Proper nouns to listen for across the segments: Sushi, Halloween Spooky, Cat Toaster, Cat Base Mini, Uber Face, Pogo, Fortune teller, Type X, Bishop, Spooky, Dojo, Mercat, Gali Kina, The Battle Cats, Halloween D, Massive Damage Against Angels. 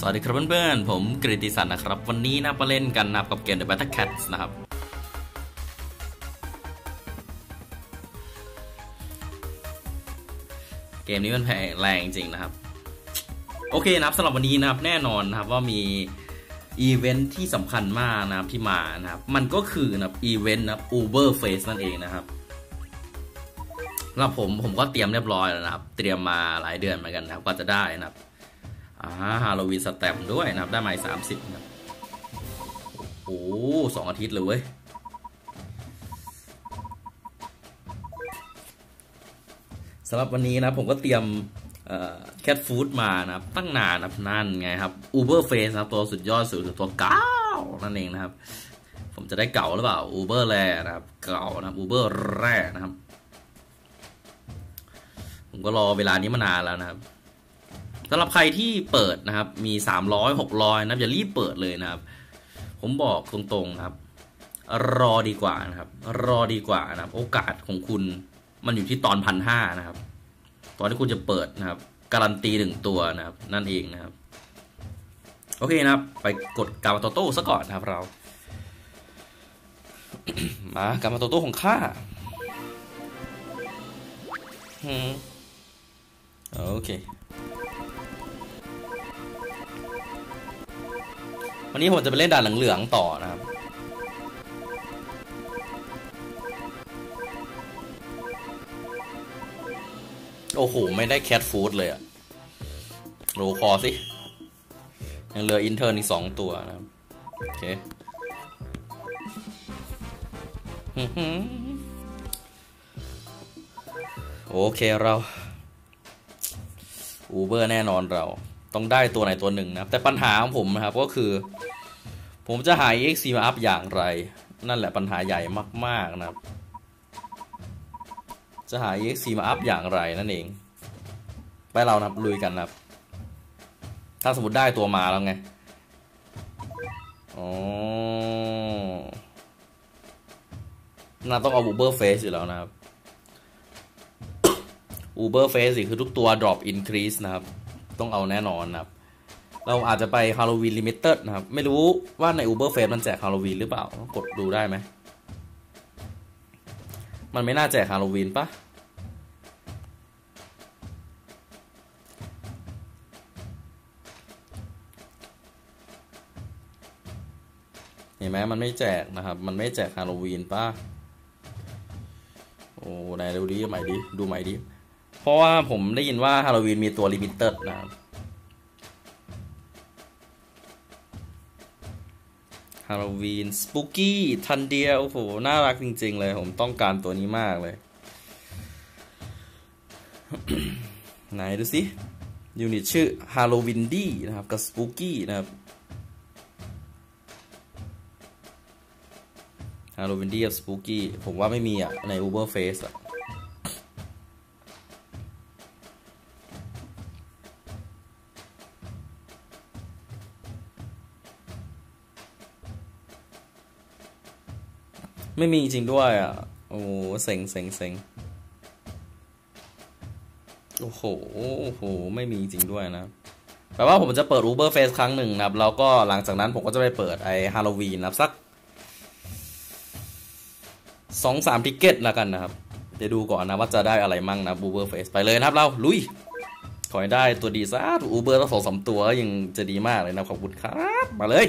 สวัสดีครับเพื่อนๆผมกฤติสันนะครับวันนี้นะมาเล่นกันนะกับเกม The Battle Cats นะครับเกมนี้มันแรงจริงนะครับโอเคนะครับสำหรับวันนี้นะครับแน่นอนนะครับว่ามีอีเวนท์ที่สำคัญมากนะครับที่มานะครับมันก็คือนะครับอีเวนท์นะครับ Uber Face นั่นเองนะครับแล้วผมก็เตรียมเรียบร้อยแล้วนะครับเตรียมมาหลายเดือนเหมือนกันนะครับก็จะได้นะครับHalloween สแตมป์ด้วยนะครับได้มา30นะครับโอ้2 อาทิตย์เลยเว้ยสำหรับวันนี้นะผมก็เตรียมแคทฟู้ดมานะครับตั้งนานนะครับนั่นไงครับ Uber Face นะตัวสุดยอดสุดตัวเก่านั่นเองนะครับผมจะได้เก่าหรือเปล่า Uber แร่นะครับเก่านะ Uber แร่นะครับผมก็รอเวลานี้มานานแล้วนะครับสำหรับใครที่เปิดนะครับมี300 600นะครับอย่ารีบเปิดเลยนะครับผมบอกตรงๆนะครับรอดีกว่านะครับรอดีกว่านะครับโอกาสของคุณมันอยู่ที่ตอน 1,500 นะครับตอนที่คุณจะเปิดนะครับการันตี1ตัวนะครับนั่นเองนะครับโอเคนะครับไปกดกามาโตโต้ซะก่อนนะครับเรา มากามาโตโต้ของข้าโอเควันนี้ผมจะไปเล่นด่านเหลืองๆต่อนะครับโอ้โหไม่ได้แคทฟู้ดเลยอะโลคอสิยังเหลืออินเทอร์นอีก2ตัวนะครับโอเคโอเคเราอูเบอร์แน่นอนเราต้องได้ตัวไหนตัวหนึ่งนะครับแต่ปัญหาของผมนะครับก็คือผมจะหา EXC มาอัพอย่างไรนั่นแหละปัญหาใหญ่มากๆนะครับจะหา EXC มาอัพอย่างไรนั่นเองไปเรานะครับลุยกันนะครับถ้าสมมติได้ตัวมาแล้วไงอ๋อน่าต้องเอา Uber Face อยู่แล้วนะครับ Uber Face คือทุกตัว drop increase นะครับต้องเอาแน่นอนนะครับเราอาจจะไป Halloween Limited นะครับไม่รู้ว่าใน Uber Face มันแจก Halloween หรือเปล่ากดดูได้ไหมมันไม่น่าแจก Halloween ปะเห็นไหมมันไม่แจกนะครับมันไม่แจก Halloween ปะโอ้ไหนดูดิใหม่ดิดูใหม่ดิเพราะว่าผมได้ยินว่า Halloween มีตัว Limited นะครับ Halloween Spooky ทันเดียวโอ้โหน่ารักจริงๆเลยผมต้องการตัวนี้มากเลย ไหนดูสิยูนิตชื่อ Halloween D นะครับกับ Spooky นะครับ Halloween D กับ Spooky ผมว่าไม่มีอ่ะใน Uber Face อ่ะไม่มีจริงด้วยอ่ะโอ้เซ็งเซ็งเซ็งโอ้โหโอ้โหไม่มีจริงด้วยนะแปลว่าผมจะเปิด Uber Face ครั้งหนึ่งนะครับแล้วก็หลังจากนั้นผมก็จะไปเปิดไอ้ Halloween นะครับสัก 2-3 ทิกเก็ตแล้วกันนะครับเดี๋ยวดูก่อนนะว่าจะได้อะไรมั่งนะ Uber Face ไปเลยนะครับเราลุยขอให้ได้ตัวดีซะ Uber ต้อง 2-3 ตัวยังจะดีมากเลยนะขอบคุณครับมาเลย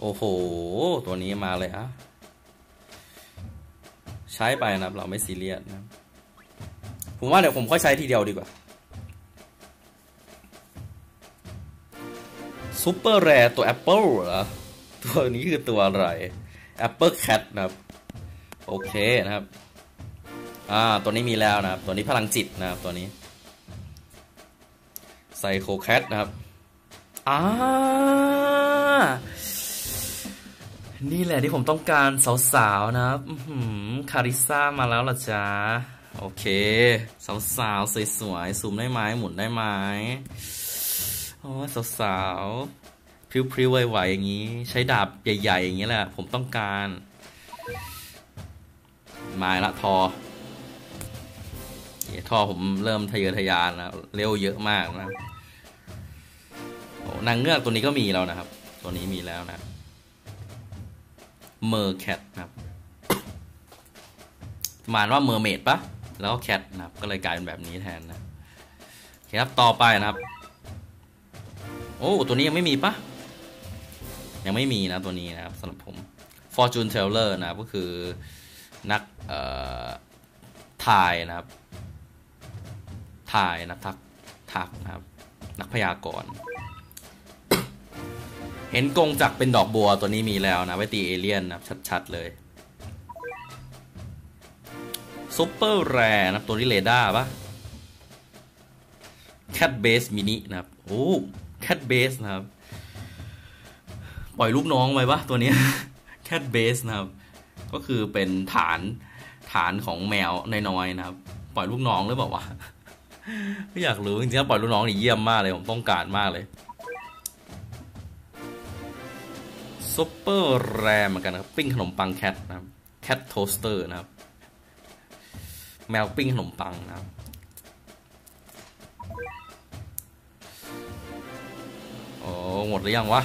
โอ้โหตัวนี้มาเลยฮะใช้ไปนะครับเราไม่ซีเรียสนะผมว่าเดี๋ยวผมค่อยใช้ทีเดียวดีกว่าซุปเปอร์แรร์ตัวแอปเปิลเหรอตัวนี้คือตัวอะไรแอปเปิลแคทนะครับโอเคนะครับตัวนี้มีแล้วนะครับตัวนี้พลังจิตนะครับตัวนี้ไซโคแคทนะครับนี่แหละที่ผมต้องการสาวๆนะครับคาริซ่ามาแล้วล่ะจ๊ะโอเคสาวๆสวยๆซูมได้ไหมหมุนได้ไหมโอ้สาวๆพริ้วๆไหวๆอย่างนี้ใช้ดาบใหญ่ๆอย่างนี้แหละผมต้องการ มาละทอผมเริ่มทะเยอทะยานแล้วเร็วเยอะมากนะนางเงือกตัวนี้ก็มีแล้วนะครับตัวนี้มีแล้วนะ Mercat นะครับประมาณว่า Mermaid ปะแล้วก็ Cat นะครับก็เลยกลายเป็นแบบนี้แทนนะโอเคครับต่อไปนะครับโอ้ตัวนี้ยังไม่มีปะยังไม่มีนะตัวนี้นะครับสำหรับผม Fortune teller นะครับก็คือนักทายนะครับทายนะทักนะครับนักพยากรณ์ เห็นกงจักเป็นดอกบัวตัวนี้มีแล้วนะไว้ตีเอเลี่ยนนะชัดๆเลยซุปเปอร์แรร์นะตัวนี้เรดาร์ปะแคทเบสมินินะครับโอ้แคทเบสนะครับปล่อยลูกน้องไว้ปะตัวนี้แคทเบสนะครับก็คือเป็นฐานของแมวน้อยๆนะครับปล่อยลูกน้องหรือเปล่าวะไม่อยากรู้จริงๆปล่อยลูกน้องนี่เยี่ยมมากเลยผมต้องการมากเลยซุปเปอร์แรมเหมือนกันนะครับปิ้งขนมปังแคทนะครับแคทโทสเตอร์นะครับแมวปิ้งขนมปังนะครับโอ้หมดหรือยังวะ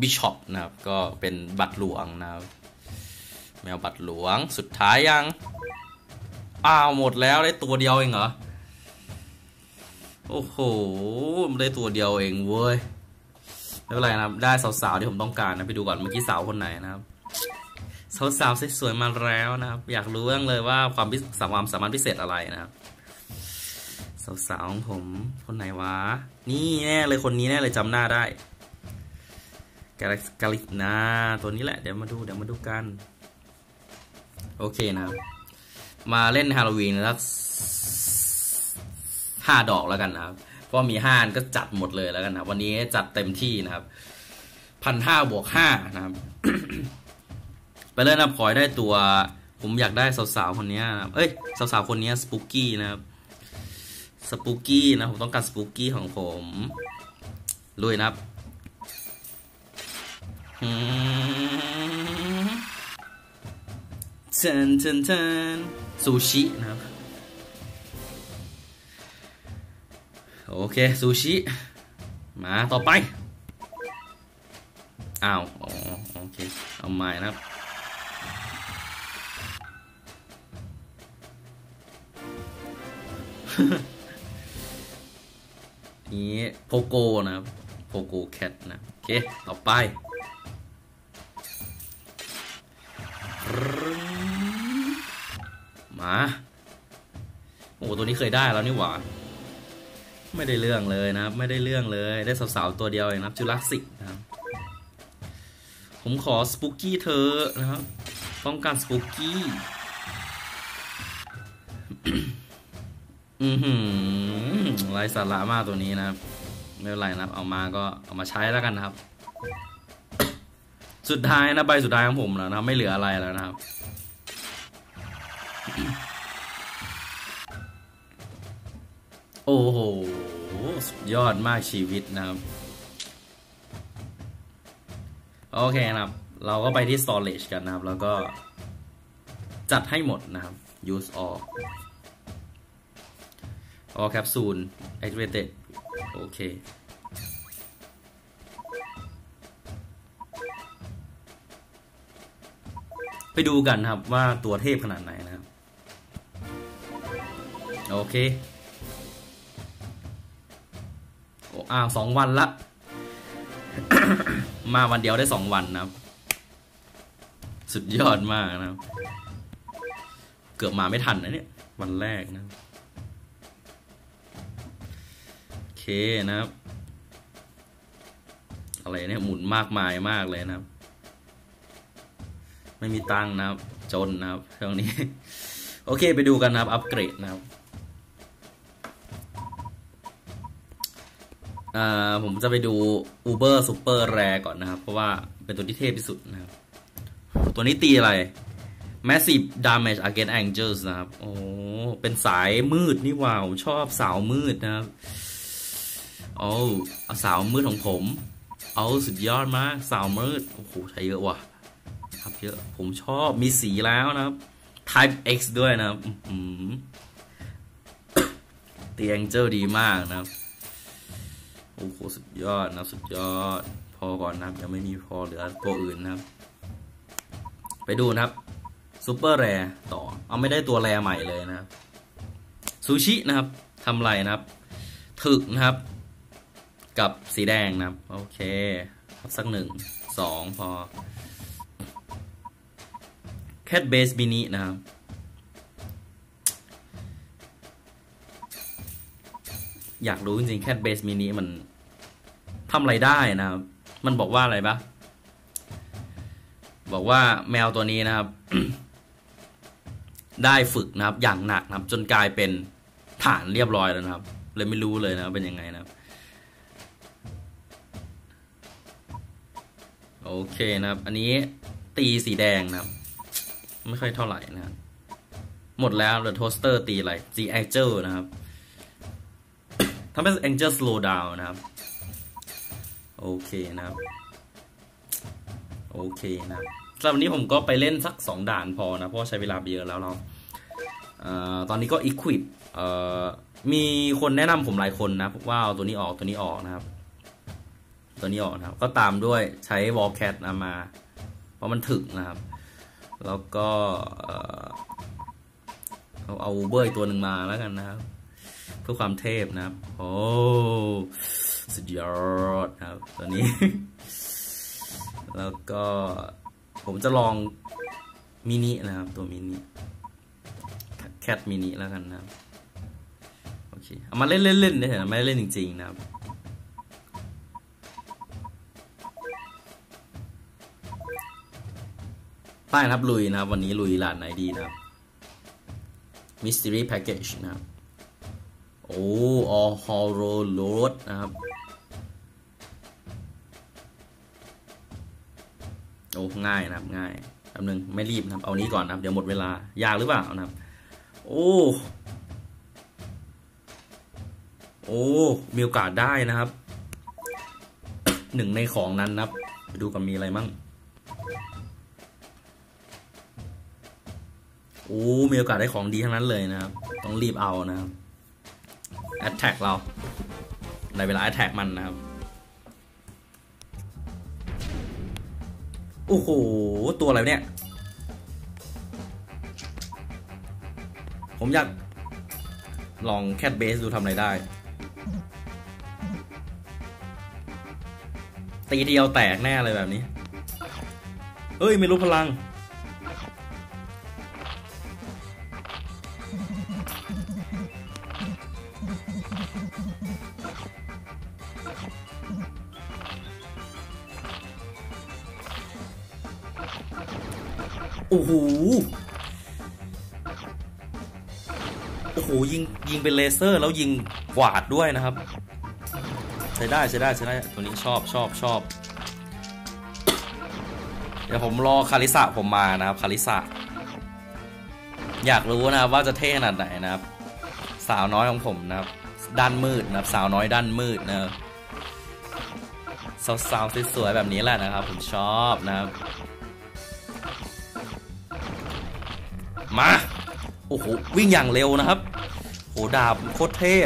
บิชอปนะครับก็เป็นบัตรหลวงนะครับแมวบัตรหลวงสุดท้ายยังหมดแล้วได้ตัวเดียวเองเหรอโอ้โหได้ตัวเดียวเองเว้ยไม่เป็นไรนะครับได้สาวๆที่ผมต้องการนะไปดูก่อนเมื่อกี้สาวคนไหนนะครับสาวๆสวยๆมาแล้วนะครับอยากรู้เรื่องเลยว่าความสามารถพิเศษอะไรนะครับสาวๆของผมคนไหนวะนี่แน่เลยคนนี้แน่เลยจำหน้าได้กาลิกนาตัวนี้แหละเดี๋ยวมาดูกันโอเคนะครับมาเล่นฮาโลวีนแล้ว5ดอกแล้วกันนะครับเพราะมี5ก็จัดหมดเลยแล้วกันนะวันนี้จัดเต็มที่นะครับ 1,500 บวก5นะครับ ไปเล่นนะขอได้ตัวผมอยากได้สาวๆคนนี้นะครับเอ้ยสาวๆคนนี้สปูกี้นะครับสปูกี้นะผมต้องการสปูกี้ของผมลุยนะครับเชิญซูชินะครับโอเคซูชิมาต่อไปโอเคเอาใหม่นะครับนี่โพโกนะครับโพโกแคทนะโอเคต่อไปมาโอ้ตัวนี้เคยได้แล้วนี่หว่าไม่ได้เรื่องเลยนะครับไม่ได้เรื่องเลยได้สาวๆตัวเดียวเองนะครับจุลักษิกนะครับผมขอสปูกี้เธอนะครับต้องการสปูกี้ ไร้สาระมากตัวนี้นะครับไม่เป็นไรนะครับเอามาก็เอามาใช้แล้วกันนะครับ สุดท้ายนะใบสุดท้ายของผมแล้วนะครับไม่เหลืออะไรแล้วนะครับโอ้โหสุดยอดมากชีวิตนะครับโอเคนะครับเราก็ไปที่ storage กันนะครับแล้วก็จัดให้หมดนะครับ use all all capsule activated โอเคไปดูกันครับว่าตัวเทพขนาดไหนนะครับโอเค2 วันละ มาวันเดียวได้2 วันนะครับสุดยอดมากนะครับเกือบมาไม่ทันนะเนี่ยวันแรกนะโอเคนะครับอะไรเนี่ยหมุนมากมายมากเลยนะครับไม่มีตังค์นะครับจนนะครับเรื่องนี้ โอเคไปดูกันนะครับอัปเกรดนะครับผมจะไปดู Uber Super Rare ก่อนนะครับเพราะว่าเป็นตัวที่เทพที่สุดนะครับตัวนี้ตีอะไร Massive Damage Against Angels นะครับโอ้เป็นสายมืดนี่ว้าวชอบสาวมืดนะครับเอาสาวมืดของผมเอาสุดยอดมากสาวมืดโอ้โหใช้เยอะว่ะ ครับเยอะผมชอบมีสีแล้วนะครับ Type X ด้วยนะครับเตียงเจ้าดีมากนะครับโอ้โหสุดยอดนะสุดยอดพอก่อนนะครับยังไม่มีพอเหลือตัวอื่นนะครับไปดูนะครับซูเปอร์แรร์ต่อเอาไม่ได้ตัวแรร์ใหม่เลยนะครับซูชินะครับทำไรนะครับถึกนะครับกับสีแดงนะครับโอเคครับสักหนึ่งสองพอแคทเบสมินินะครับอยากรู้จริงๆแคทเบสมินิมันทำอะไรได้นะครับมันบอกว่าอะไรปะบอกว่าแมวตัวนี้นะครับ ได้ฝึกนะครับอย่างหนักนะครับจนกลายเป็นฐานเรียบร้อยแล้วนะครับเลยไม่รู้เลยนะเป็นยังไงนะครับโอเคนะครับอันนี้ตีสีแดงนะครับไม่ค่อยเท่าไหร่นะหมดแล้วเหลือโทสเตอร์ตีอะไรจีแองเจิลนะครับทำให้แองเจิลสโลว์ดาวน์นะครับโอเคนะครับโอเคนะสำหรับวันนี้ผมก็ไปเล่นสัก2ด่านพอนะเพราะใช้เวลาเยอะแล้วเราตอนนี้ก็ equip มีคนแนะนำผมหลายคนนะว่าเอาตัวนี้ออกตัวนี้ออกนะครับตัวนี้ออกนะครับก็ตามด้วยใช้ Mercat นะมาเพราะมันถึกนะครับแล้วก็เอา Uber อีกตัวหนึ่งมาแล้วกันนะครับเพื่อความเทพนะครับโอ้สุดยอดครับตัวนี้ แล้วก็ผมจะลองมินินะครับตัวมินิแคทมินิแล้วกันนะครับโอเคเอามาเล่นเล่นๆได้นะไม่เล่นจริงๆนะครับใต้นะครับลุยนะครับวันนี้ลุยร้านไหนดีนะครับมิสซิรี่แพ็กเกจนะครับโอ้ออฮอลโรโรดนะครับโอ้ง่ายนะครับง่ายแป๊บนึงไม่รีบนะครับเอานี้ก่อนนะครับเดี๋ยวหมดเวลายากหรือเปล่านะครับโอ้โอ้มีโอกาสได้นะครับ หนึ่งในของนั้นนะครับไปดูกันมีอะไรมั่งโอ้มีโอกาสได้ของดีทั้งนั้นเลยนะครับต้องรีบเอานะครับแอตแทกเราในเวลาแอตแทกมันนะครับโอ้โหตัวอะไรเนี่ยผมอยากลองแคทเบสดูทำอะไรได้ตีเดียวแตกแน่เลยแบบนี้เอ้ยไม่รู้พลังโอ้โหโอ้โหยิงเป็นเลเซอร์แล้วยิงกวาดด้วยนะครับใช้ได้ใช้ได้ใช้ได้ตัวนี้ชอบเดี๋ยวผมรอคาริสะผมมานะครับคาริสะอยากรู้นะว่าจะเท่ขนาดไหนนะครับสาวน้อยของผมนะครับด้านมืดนะครับสาวน้อยด้านมืดนะสาวๆสวยๆแบบนี้แหละนะครับผมชอบนะครับมาโอ้โหวิ่งอย่างเร็วนะครับโหดาบโคตรเท่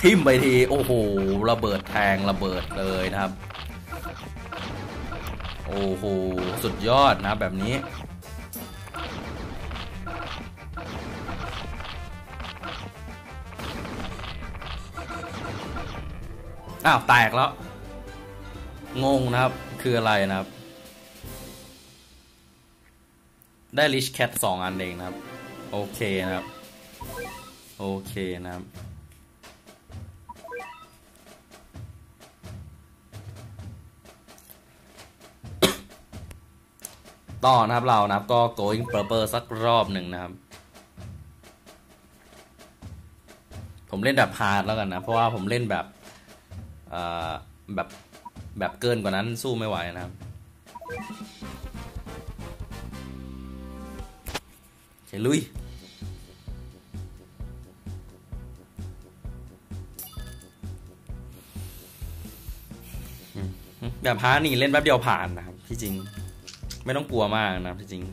ทิ่มไปทีโอ้โหระเบิดแทงระเบิดเลยนะครับโอ้โหสุดยอดนะแบบนี้อ้าวแตกแล้วงงนะครับคืออะไรนะครับได้ลิชแคท2อันเองนะครับโอเคนะครับโอเคนะครับต่อนะครับเรานะครับก็ going purple สักรอบหนึ่งนะครับผมเล่นแบบฮาร์ดแล้วกันนะเพราะว่าผมเล่นแบบเกินกว่านั้นสู้ไม่ไหวนะครับลุยแบบพานี่เล่นแป๊บเดียวผ่านนะครับที่จริง ไม่ต้องกลัวมากนะจริง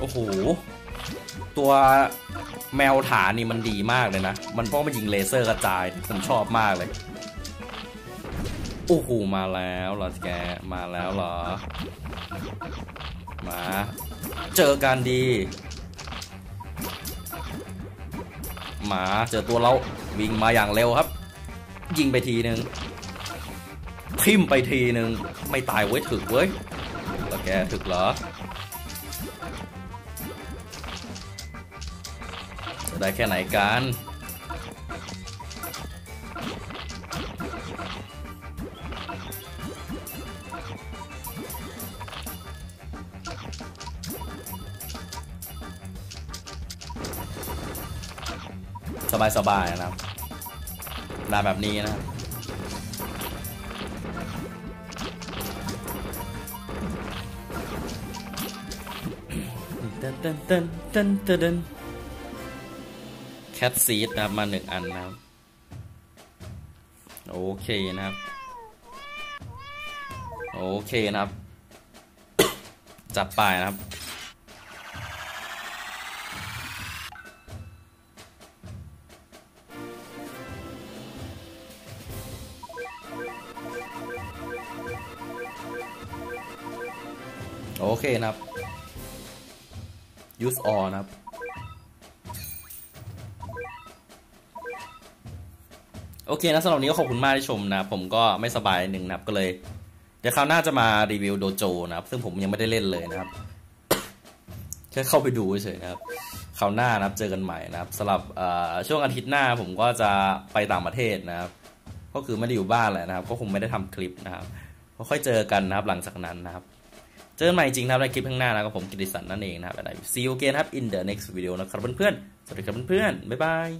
โอ้โหตัวแมวฐานนี่มันดีมากเลยนะมันป้องกันยิงเลเซอร์กระจายผมชอบมากเลยโอ้โหมาแล้วเหรอแกมาแล้วเหรอมาเจอกันดีมาเจอตัวเราวิ่งมาอย่างเร็วครับยิงไปทีนึงทิ่มไปทีนึงไม่ตายเว้ยถึกเว้ยแล้วแกถึกเหรอได้แค่ไหนกันสบายๆนะครับได้แบบนี้นะครับแคทซีดนะครับมาหนึ่งอันนะครับโอเคนะครับโอเคนะครับ จับไปนะครับโอเคนะครับ use all นะครับโอเคนะสำหรับนี้ก็ขอบคุณมากที่ชมนะผมก็ไม่สบายหนึ่งนะครับก็เลยเดี๋ยวคราวหน้าจะมารีวิวโดโจนะครับซึ่งผมยังไม่ได้เล่นเลยนะครับ แค่เข้าไปดูเฉยนะครับคราวหน้านะครับเจอกันใหม่นะครับสำหรับช่วงอาทิตย์หน้าผมก็จะไปต่างประเทศนะครับก็คือไม่ได้อยู่บ้านแหละนะครับก็คงไม่ได้ทำคลิปนะครับก็ค่อยเจอกันนะครับหลังจากนั้นนะครับเจอกันใหม่จริงนะครับในคลิปข้างหน้านะครับผมกิตติสันนั่นเองนะครับ See you again ครับ in the next video นะครับเพื่อนๆสวัสดีครับเพื่อนๆบ๊ายบาย